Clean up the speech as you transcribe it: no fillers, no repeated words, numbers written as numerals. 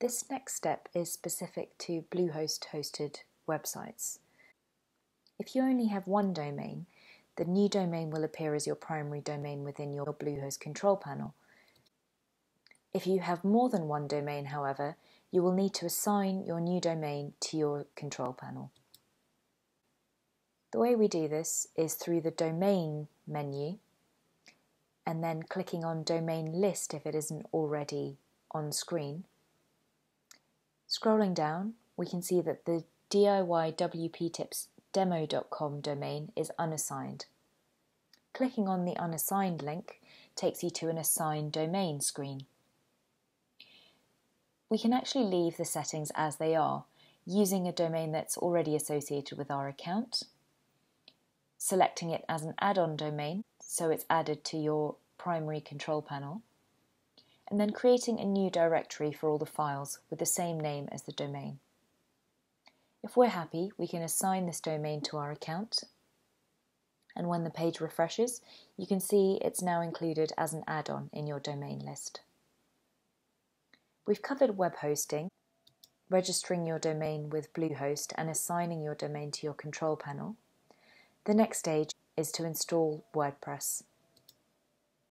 This next step is specific to Bluehost hosted websites. If you only have one domain, the new domain will appear as your primary domain within your Bluehost control panel. If you have more than one domain, however, you will need to assign your new domain to your control panel. The way we do this is through the domain menu and then clicking on domain list if it isn't already on screen. Scrolling down, we can see that the diywptipsdemo.com domain is unassigned. Clicking on the unassigned link takes you to an assigned domain screen. We can actually leave the settings as they are, using a domain that's already associated with our account, selecting it as an add-on domain so it's added to your primary control panel, and then creating a new directory for all the files with the same name as the domain. If we're happy, we can assign this domain to our account, and when the page refreshes, you can see it's now included as an add-on in your domain list. We've covered web hosting, registering your domain with Bluehost and assigning your domain to your control panel. The next stage is to install WordPress.